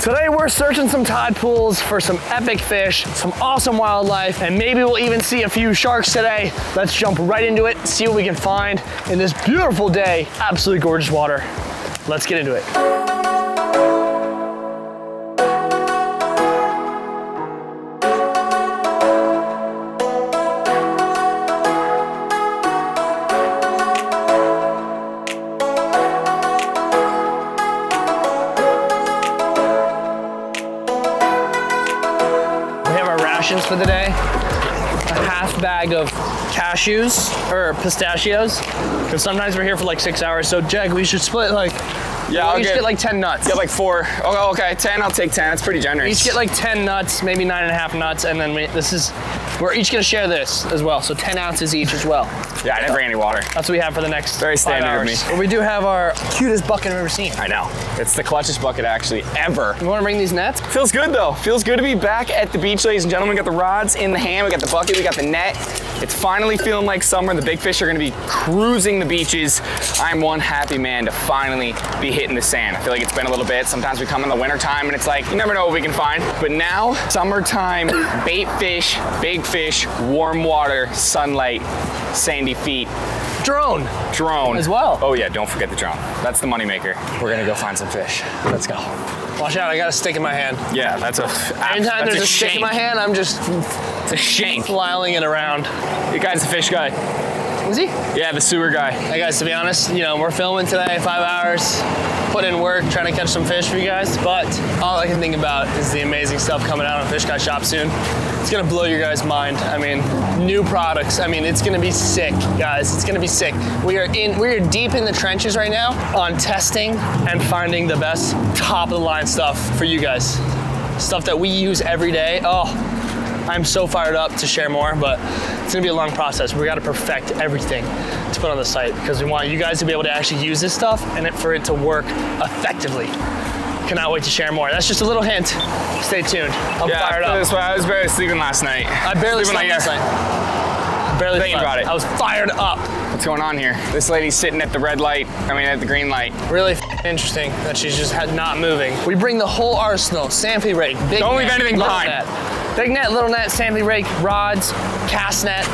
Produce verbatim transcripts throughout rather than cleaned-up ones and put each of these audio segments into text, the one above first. Today we're searching some tide pools for some epic fish, some awesome wildlife, and maybe we'll even see a few sharks today. Let's jump right into it, see what we can find in this beautiful day. Absolutely gorgeous water. Let's get into it. For the day, a half bag of cashews or pistachios, because sometimes we're here for like six hours. So Jack, we should split like, yeah, I'll we should get like ten nuts. Get like four. Oh, okay, ten. I'll take ten. That's pretty generous. We each get like ten nuts, maybe nine and a half nuts, and then we, this is we're each gonna share this as well. So ten ounces each as well. Yeah, I didn't bring any water. That's what we have for the next Very five hours. Very standard of me. But we do have our cutest bucket I've ever seen. I know. It's the clutchest bucket actually ever. You wanna bring these nets? Feels good though. Feels good to be back at the beach, ladies and gentlemen. We got the rods in the hand, we got the bucket, we got the net. It's finally feeling like summer. The big fish are gonna be cruising the beaches. I'm one happy man to finally be hitting the sand. I feel like it's been a little bit. Sometimes we come in the wintertime and it's like, you never know what we can find. But now, summertime, bait fish, big fish, warm water, sunlight, sandy feet. Drone. Drone. As well. Oh yeah, don't forget the drone. That's the moneymaker. We're gonna go find some fish. Let's go. Watch out, I got a stick in my hand. Yeah, that's a Anytime that's there's a, a stick in my hand, I'm just it's a shank. Flailing it around. The guy's the fish guy. Is he? Yeah, the sewer guy. Hey guys, to be honest, you know, we're filming today, five hours. Put in work, trying to catch some fish for you guys, but all I can think about is the amazing stuff coming out on Fish Guy Shop soon. It's gonna blow your guys' mind. I mean, new products. I mean, it's gonna be sick, guys. It's gonna be sick. We are in, we are deep in the trenches right now on testing and finding the best top of the line stuff for you guys. Stuff that we use every day. Oh, I'm so fired up to share more, but it's gonna be a long process. We gotta perfect everything to put on the site because we want you guys to be able to actually use this stuff and it, for it to work effectively. Cannot wait to share more. That's just a little hint. Stay tuned. I'm yeah, fired up. This way. I was barely sleeping last night. I barely slept last night. Barely thinking about it. I was fired up. What's going on here? This lady's sitting at the red light. I mean, at the green light. Really interesting that she's just not moving. We bring the whole arsenal: samphire rake, big net. Don't leave anything behind. Big net, little net, samphire rake, rods, cast net.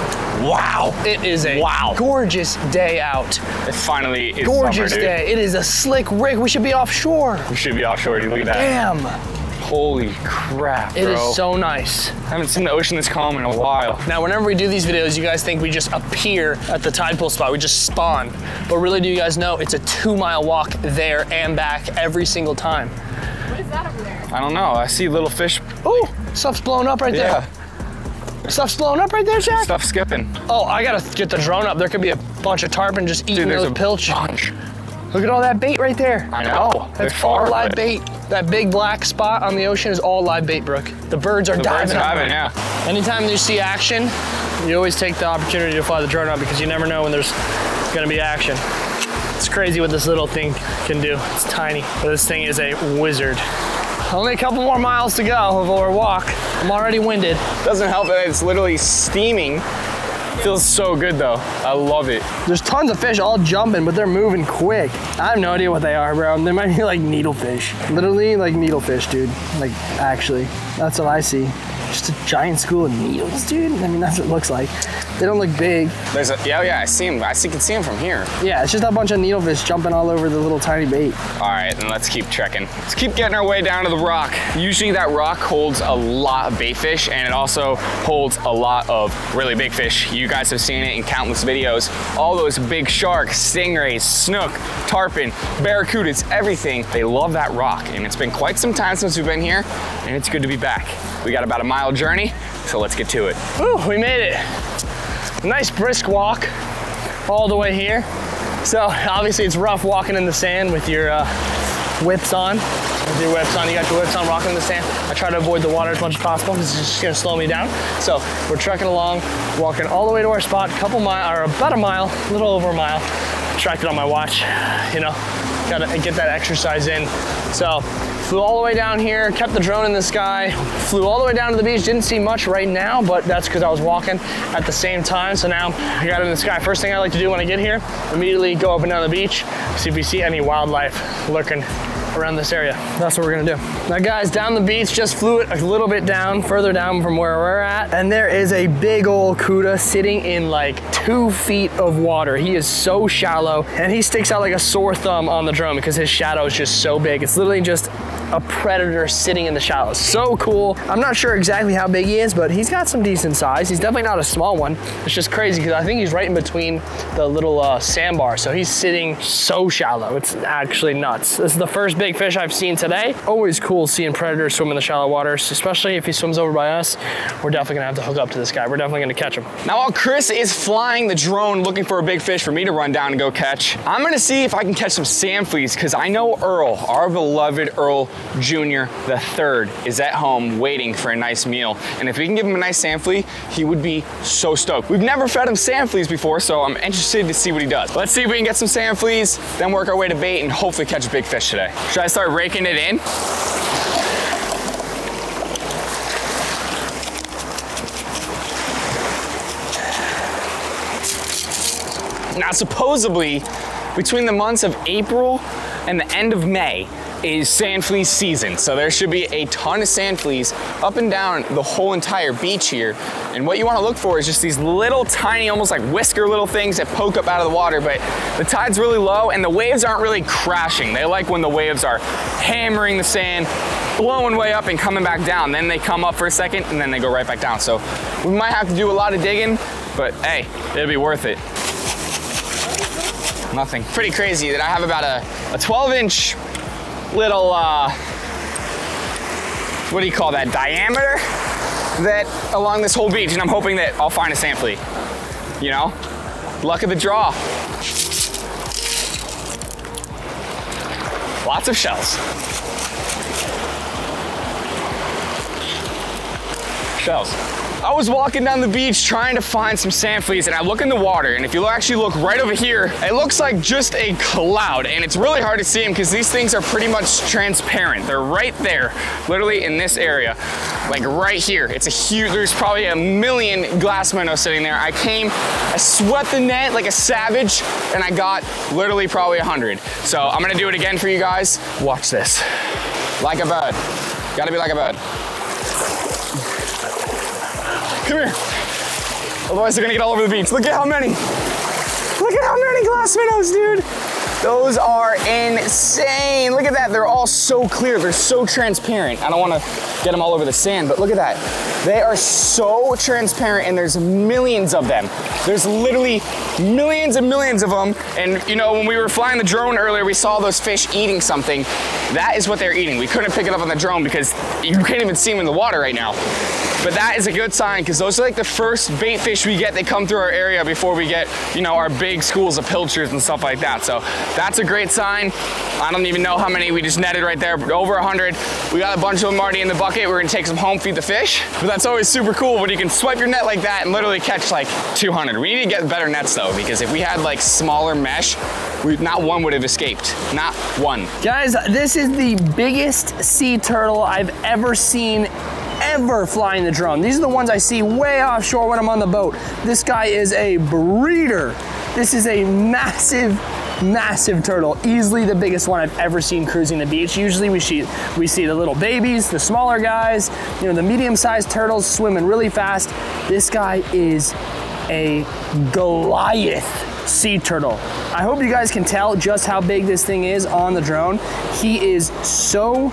Wow. It is a wow. gorgeous day out. It finally is gorgeous summer, dude. day. It is a slick rig. We should be offshore. We should be offshore, dude. Look at that. Damn. Holy crap, bro. It is so nice. I haven't seen the ocean this calm in a while. Now, whenever we do these videos, you guys think we just appear at the tide pool spot. We just spawn. But really, do you guys know it's a two mile walk there and back every single time. What is that over there? I don't know. I see little fish. Ooh, stuff's blowing up right yeah. there. Stuff's blowing up right there, Jack? Stuff's skipping. Oh, I gotta get the drone up. There could be a bunch of tarpon just eating Dude, there's those a pilch. Bunch. Look at all that bait right there. I know. That's all live bait. That big black spot on the ocean is all live bait, Brooke. The birds are the diving. The birds are diving, yeah. Anytime you see action, you always take the opportunity to fly the drone up because you never know when there's gonna be action. It's crazy what this little thing can do. It's tiny, but this thing is a wizard. Only a couple more miles to go of our walk. I'm already winded. Doesn't help that it's literally steaming. Feels so good though. I love it. There's tons of fish all jumping, but they're moving quick. I have no idea what they are, bro. They might be like needlefish. Literally like needlefish, dude. Like actually, that's what I see. Just a giant school of needles, dude. I mean, that's what it looks like. They don't look big. There's a, yeah, yeah, I see them. I see, can see them from here. Yeah, it's just a bunch of needlefish jumping all over the little tiny bait. All right, then let's keep trekking. Let's keep getting our way down to the rock. Usually that rock holds a lot of bait fish, and it also holds a lot of really big fish. You guys have seen it in countless videos. All those big sharks, stingrays, snook, tarpon, barracudas, everything. They love that rock, and it's been quite some time since we've been here, and it's good to be back. We got about a mile journey, so let's get to it. Ooh, we made it. Nice brisk walk all the way here. So obviously it's rough walking in the sand with your uh, whips on. With your whips on, you got your whips on, rocking in the sand. I try to avoid the water as much as possible because it's just gonna slow me down. So we're trekking along, walking all the way to our spot, couple mile, or about a mile, a little over a mile. Tracked it on my watch, you know, gotta get that exercise in. So flew all the way down here, kept the drone in the sky, flew all the way down to the beach, didn't see much right now, but that's because I was walking at the same time. So now I got in the sky. First thing I like to do when I get here, immediately go up and down the beach, see if we see any wildlife lurking around this area. That's what we're gonna do. Now guys, down the beach, just flew it a little bit down, further down from where we're at, and there is a big old cuda sitting in like two feet of water. He is so shallow, and he sticks out like a sore thumb on the drone because his shadow is just so big. It's literally just a predator sitting in the shallows. So cool. I'm not sure exactly how big he is, but he's got some decent size. He's definitely not a small one. It's just crazy because I think he's right in between the little uh, sandbar. So he's sitting so shallow. It's actually nuts. This is the first big fish I've seen today. Always cool seeing predators swim in the shallow waters, especially if he swims over by us. We're definitely gonna have to hook up to this guy. We're definitely gonna catch him. Now while Chris is flying the drone looking for a big fish for me to run down and go catch, I'm gonna see if I can catch some sand fleas because I know Earl, our beloved Earl Junior the third, is at home waiting for a nice meal. And if we can give him a nice sand flea, he would be so stoked. We've never fed him sand fleas before, so I'm interested to see what he does. Let's see if we can get some sand fleas, then work our way to bait and hopefully catch a big fish today. Should I start raking it in? Now, supposedly, between the months of April and the end of May is sand flea season. So there should be a ton of sand fleas up and down the whole entire beach here. And what you wanna look for is just these little tiny, almost like whisker little things that poke up out of the water, but the tide's really low and the waves aren't really crashing. They like when the waves are hammering the sand, blowing way up and coming back down. Then they come up for a second and then they go right back down. So we might have to do a lot of digging, but hey, it'll be worth it. Nothing. Pretty crazy that I have about a, a twelve inch little, uh, what do you call that, diameter that along this whole beach, and I'm hoping that I'll find a sand flea, you know? Luck of the draw. Lots of shells. Shells. I was walking down the beach trying to find some sand fleas, and I look in the water, and if you actually look right over here, it looks like just a cloud, and it's really hard to see them because these things are pretty much transparent. They're right there, literally in this area, like right here. It's a huge, there's probably a million glass minnows sitting there. I came, I swept the net like a savage, and I got literally probably a hundred. So I'm gonna do it again for you guys. Watch this. Like a bird. Gotta be like a bird. Come here. Otherwise they're gonna get all over the beach. Look at how many. Look at how many glass minnows, dude. Those are insane. Look at that, they're all so clear. They're so transparent. I don't wanna get them all over the sand, but look at that. They are so transparent and there's millions of them. There's literally millions and millions of them. And you know, when we were flying the drone earlier, we saw those fish eating something. That is what they're eating. We couldn't pick it up on the drone because you can't even see them in the water right now. But that is a good sign because those are like the first bait fish we get. They come through our area before we get, you know, our big schools of pilchards and stuff like that. So that's a great sign. I don't even know how many we just netted right there, but over a hundred. We got a bunch of them already in the bucket. We're gonna take some home, feed the fish. But that's always super cool when you can swipe your net like that and literally catch like two hundred. We need to get better nets though, because if we had like smaller mesh, we, not one would have escaped, not one. Guys, this is the biggest sea turtle I've ever seen ever flying the drone. These are the ones I see way offshore when I'm on the boat. This guy is a breeder. This is a massive, massive turtle. Easily the biggest one I've ever seen cruising the beach. Usually we see, we see the little babies, the smaller guys, you know, the medium-sized turtles swimming really fast. This guy is a Goliath sea turtle. I hope you guys can tell just how big this thing is on the drone. He is so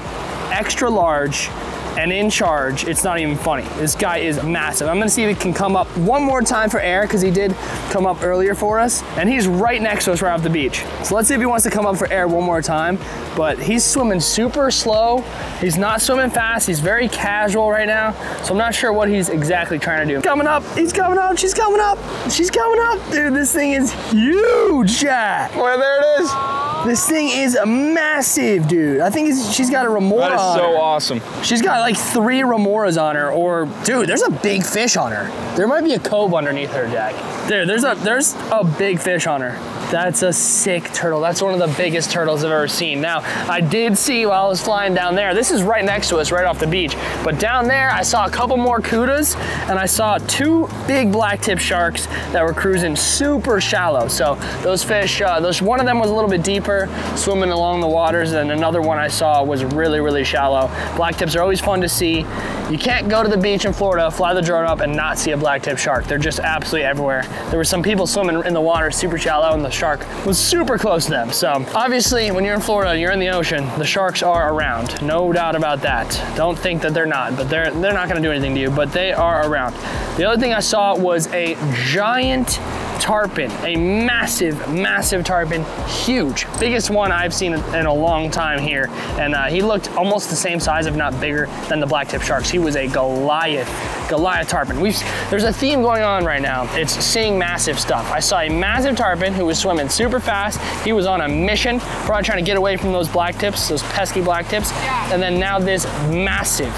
extra large and in charge, it's not even funny. This guy is massive. I'm gonna see if he can come up one more time for air, because he did come up earlier for us, and he's right next to us right off the beach. So let's see if he wants to come up for air one more time, but he's swimming super slow. He's not swimming fast. He's very casual right now, so I'm not sure what he's exactly trying to do. Coming up, he's coming up, she's coming up, she's coming up. Dude, this thing is huge, Jack. Well, there it is. This thing is massive, dude. I think it's, she's got a remora. That is so awesome. She's got like three remoras on her, or dude, there's a big fish on her. There might be a cove underneath her, Jack. Dude, there's a, there's a big fish on her. That's a sick turtle. That's one of the biggest turtles I've ever seen. Now, I did see while I was flying down there, this is right next to us, right off the beach, but down there I saw a couple more kudas and I saw two big black tip sharks that were cruising super shallow. So those fish, uh, those, one of them was a little bit deeper, swimming along the waters, and another one I saw was really, really shallow. Black tips are always fun to see. You can't go to the beach in Florida, fly the drone up, and not see a black tip shark. They're just absolutely everywhere. There were some people swimming in the water super shallow and the shark was super close to them. So obviously when you're in Florida, you're in the ocean, the sharks are around. No doubt about that. Don't think that they're not, but they're, they're not gonna do anything to you, but they are around. The other thing I saw was a giant tarpon, a massive, massive tarpon, huge. Biggest one I've seen in a long time here. And uh, he looked almost the same size, if not bigger, than the black tip sharks. He was a Goliath, Goliath tarpon. We've, there's a theme going on right now. It's seeing massive stuff. I saw a massive tarpon who was swimming super fast. He was on a mission, probably trying to get away from those black tips, those pesky black tips. And then now this massive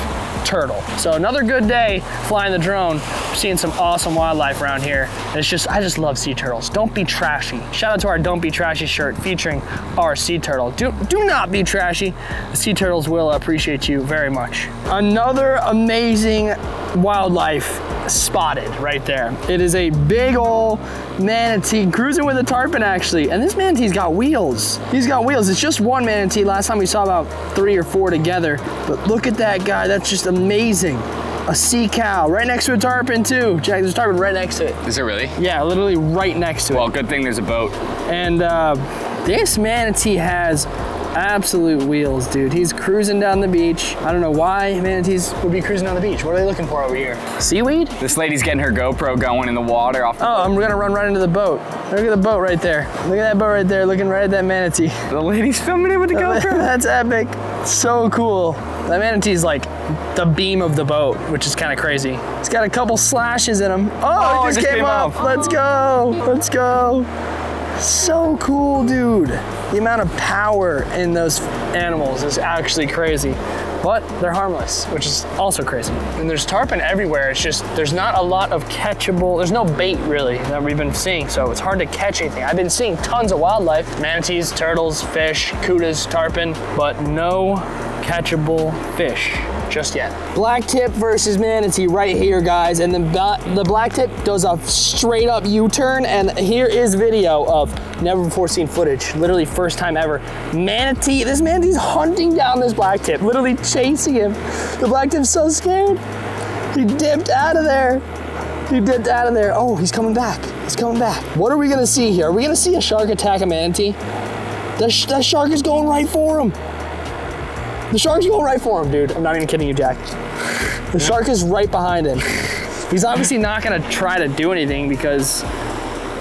turtle. So another good day flying the drone, seeing some awesome wildlife around here. It's just, I just love sea turtles. Don't be trashy. Shout out to our Don't Be Trashy shirt featuring our sea turtle. Do, do not be trashy. The sea turtles will appreciate you very much. Another amazing wildlife spotted right there. It is a big old manatee cruising with a tarpon actually. And this manatee's got wheels. He's got wheels. It's just one manatee. Last time we saw about three or four together. But look at that guy. That's just amazing. A sea cow right next to a tarpon too. Jack, there's a tarpon right next to it. Is it really? Yeah, literally right next to it. Well, good thing there's a boat. And uh, this manatee has absolute wheels, dude. He's cruising down the beach. I don't know why manatees would be cruising down the beach. What are they looking for over here? Seaweed? This lady's getting her GoPro going in the water. Off the oh, boat. I'm gonna run right into the boat. Look at the boat right there. Look at that boat right there, looking right at that manatee. The lady's filming it with the GoPro. That's epic. So cool. That manatee's like the beam of the boat, which is kind of crazy. It's got a couple slashes in him. Oh, oh it just, just came, came off. off. Let's go, let's go. So cool, dude. The amount of power in those animals is actually crazy, but they're harmless, which is also crazy. And there's tarpon everywhere. It's just, there's not a lot of catchable, there's no bait really that we've been seeing, so it's hard to catch anything. I've been seeing tons of wildlife, manatees, turtles, fish, kudas, tarpon, but no catchable fish just yet. Black tip versus manatee right here, guys. And the, the black tip does a straight up U-turn, and here is video of never before seen footage, literally first time ever. Manatee, this manatee's hunting down this black tip, literally chasing him. The black tip's so scared. He dipped out of there. He dipped out of there. Oh, he's coming back, he's coming back. What are we gonna see here? Are we gonna see a shark attack a manatee? That, sh that shark is going right for him. The shark's going right for him, dude. I'm not even kidding you, Jack. The shark is right behind him. He's obviously not gonna try to do anything because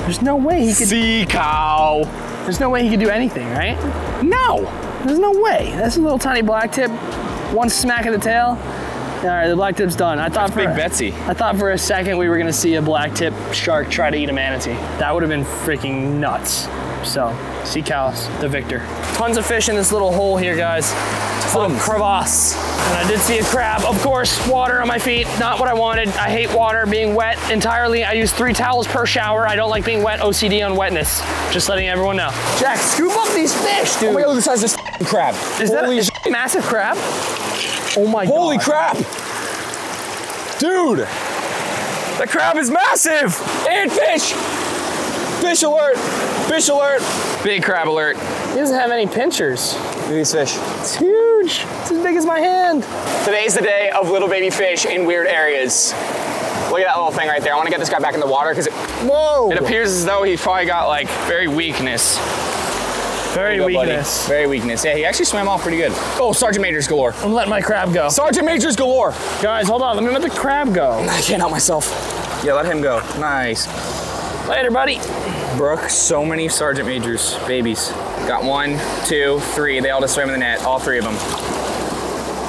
there's no way he could- Sea cow. There's no way he could do anything, right? No, there's no way. That's a little tiny black tip. One smack of the tail. All right, the black tip's done. I thought for Big Betsy. I thought for a second we were gonna see a black tip shark try to eat a manatee. That would have been freaking nuts. So, sea cows, the victor. Tons of fish in this little hole here, guys. It's a little crevasse. And I did see a crab. Of course, water on my feet, not what I wanted. I hate water, being wet entirely. I use three towels per shower. I don't like being wet, O C D on wetness. Just letting everyone know. Jack, scoop up these fish, dude. Oh my God, the size of this crab. Is that Holy a massive crab? Oh my Holy God. Holy crap. Dude, the crab is massive. And fish. Fish alert. Fish alert. Big crab alert. He doesn't have any pinchers. Look at these fish. It's huge. It's as big as my hand. Today's the day of little baby fish in weird areas. Look at that little thing right there. I want to get this guy back in the water because it, Whoa. it appears as though he's probably got like very weakness. Very go, weakness. Buddy. Very weakness. Yeah, he actually swam off pretty good. Oh, Sergeant Major's galore. I'm letting my crab go. Sergeant Major's galore. Guys, hold on. Let me let the crab go. I can't help myself. Yeah, let him go. Nice. Later, buddy. Brooke, so many Sergeant Majors, babies. Got one, two, three. They all just swam in the net, all three of them.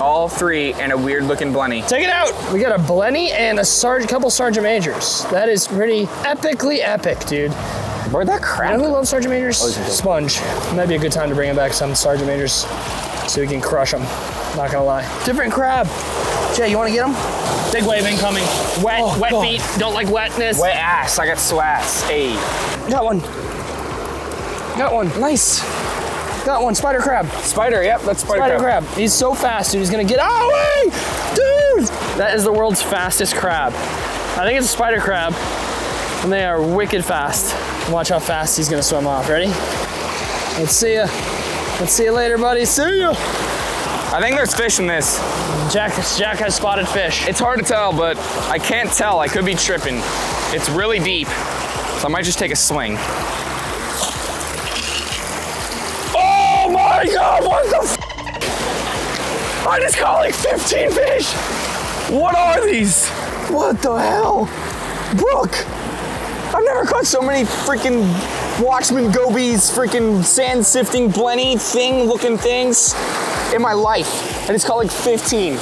All three and a weird looking blenny. Take it out. We got a blenny and a Sergeant, couple Sergeant Majors. That is pretty epically epic, dude. Where'd that crap? You know who loves Sergeant Majors? Oh, Sponge. Might be a good time to bring him back some Sergeant Majors so we can crush them. Not gonna lie. Different crab. Jay, you wanna get him? Big wave incoming. Wet, oh, wet God. feet. Don't like wetness. Wet ass. I got swats. Hey. Got one. Got one. Nice. Got one. Spider crab. Spider, yep, that's spider, spider crab. crab. He's so fast, dude. He's gonna get out of the way! Dude! That is the world's fastest crab. I think it's a spider crab, and they are wicked fast. Watch how fast he's gonna swim off. Ready? Let's see ya. Let's see you later, buddy. See ya! I think there's fish in this. Jack, Jack has spotted fish. It's hard to tell, but I can't tell. I could be tripping. It's really deep, so I might just take a swing. Oh my God, what the f? I just caught like fifteen fish. What are these? What the hell? Brooke, I've never caught so many freaking Watchman gobies, freaking sand sifting blenny thing looking things in my life. I just caught like fifteen.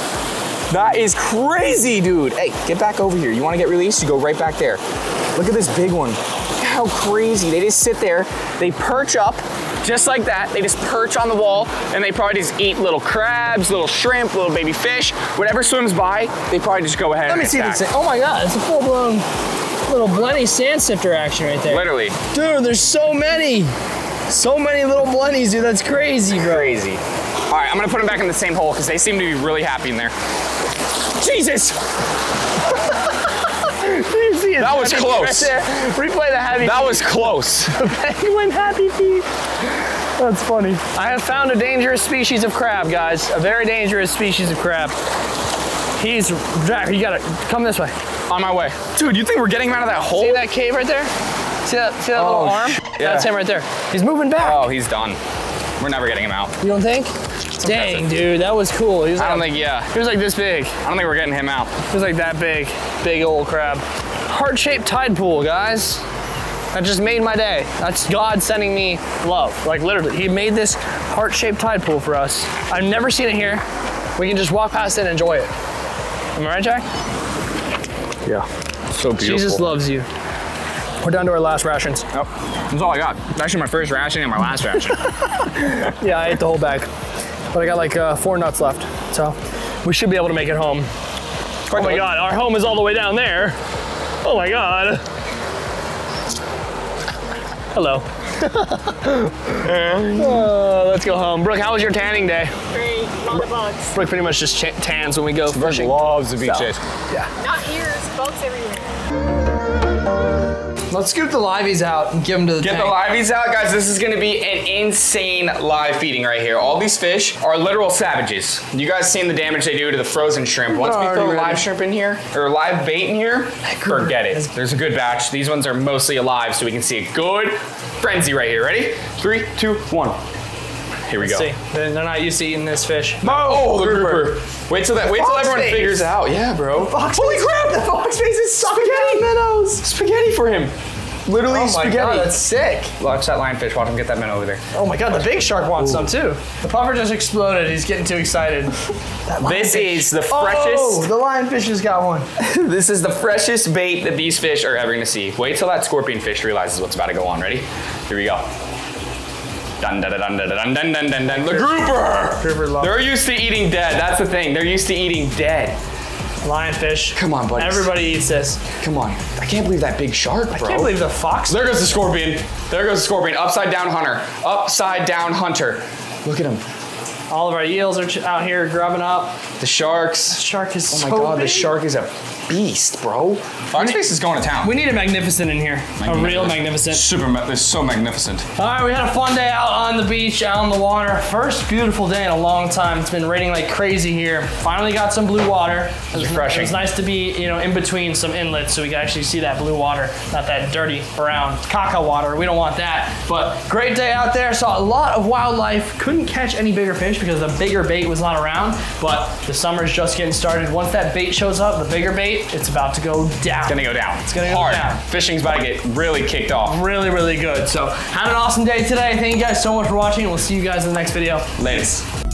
That is crazy, dude. Hey, get back over here. You want to get released? You go right back there. Look at this big one. How crazy. They just sit there. They perch up just like that. They just perch on the wall, and they probably just eat little crabs, little shrimp, little baby fish. Whatever swims by, they probably just go ahead and attack. Let me see this. Oh my God, it's a full-blown little blenny sand sifter action right there. Literally. Dude, there's so many. So many little blennies, dude. That's crazy, bro. Crazy. All right, I'm gonna put them back in the same hole because they seem to be really happy in there. Jesus! That was close. Right Replay the happy That feet. was close. The penguin happy feet. That's funny. I have found a dangerous species of crab, guys. A very dangerous species of crab. He's, Jack, you gotta come this way. On my way. Dude, you think we're getting him out of that hole? See that cave right there? See that, see that oh, little arm? Yeah. That's him right there. He's moving back. Oh, he's done. We're never getting him out. You don't think? It's Dang, impressive. dude, that was cool. He was like, I don't think, yeah. He was like this big. I don't think we're getting him out. He was like that big, big old crab. Heart-shaped tide pool, guys. That just made my day. That's God sending me love. Like literally, he made this heart-shaped tide pool for us. I've never seen it here. We can just walk past it and enjoy it. Am I right, Jack? Yeah, so beautiful. Jesus loves you. We're down to our last rations. Oh, that's all I got. It's actually my first ration and my last ration. Yeah, I ate the whole bag. But I got like uh, four nuts left. So we should be able to make it home. Oh my God, our home is all the way down there. Oh my God. Hello. Oh, let's go home. Brooke, how was your tanning day? Great, not the bugs. Brooke pretty much just tans when we go Brooke fishing. loves the beach so, days. Yeah. Not here, there's bugs everywhere. Let's scoop the liveys out and give them to the Get tank. the liveys out, guys. This is gonna be an insane live feeding right here. All these fish are literal savages. You guys seen the damage they do to the frozen shrimp. Once we throw live shrimp in here, or live bait in here, forget it. There's a good batch. These ones are mostly alive, so we can see a good frenzy right here. Ready? Three, two, one. Here we Let's go. See. They're not used to eating this fish. Oh, the grouper. Wait till that. Wait till everyone face. figures out. Yeah, bro. Fox Holy face. crap! The fox face is spaghetti minnows. Spaghetti for him. Literally oh spaghetti. Oh my God, that's sick. Watch that lionfish. Watch him get that minnow over there. Oh my God, the big shark wants Ooh. some too. The puffer just exploded. He's getting too excited. That this is the freshest. Oh, the lionfish has got one. This is the freshest bait that these fish are ever gonna see. Wait till that scorpion fish realizes what's about to go on. Ready? Here we go. Dun, dun, dun, dun, dun, dun, dun, dun, dun. The grouper! Grouper love. They're used to eating dead. That's the thing. They're used to eating dead. Lionfish. Come on, buddy. Everybody eats this. Come on. I can't believe that big shark, bro. I can't believe the fox. There goes the scorpion. There goes the scorpion. Upside down hunter. Upside down hunter. Look at him. All of our eels are out here grubbing up. The sharks. The shark is so big. Oh my God, the shark is a beast, bro. Fox face is going to town. We need a magnificent in here. Magnificent. A real magnificent. Super, they're so magnificent. All right, we had a fun day out on the beach, out on the water. First beautiful day in a long time. It's been raining like crazy here. Finally got some blue water. It was refreshing. It's nice to be, you know, in between some inlets so we can actually see that blue water, not that dirty brown caca water. We don't want that. But great day out there. Saw a lot of wildlife. Couldn't catch any bigger fish because the bigger bait was not around. But the summer's just getting started. Once that bait shows up, the bigger bait, it's about to go down. It's gonna go down. It's gonna go Hard. down. Fishing's about to get really kicked off. Really, really good. So, had an awesome day today. Thank you guys so much for watching. We'll see you guys in the next video. Later. Peace.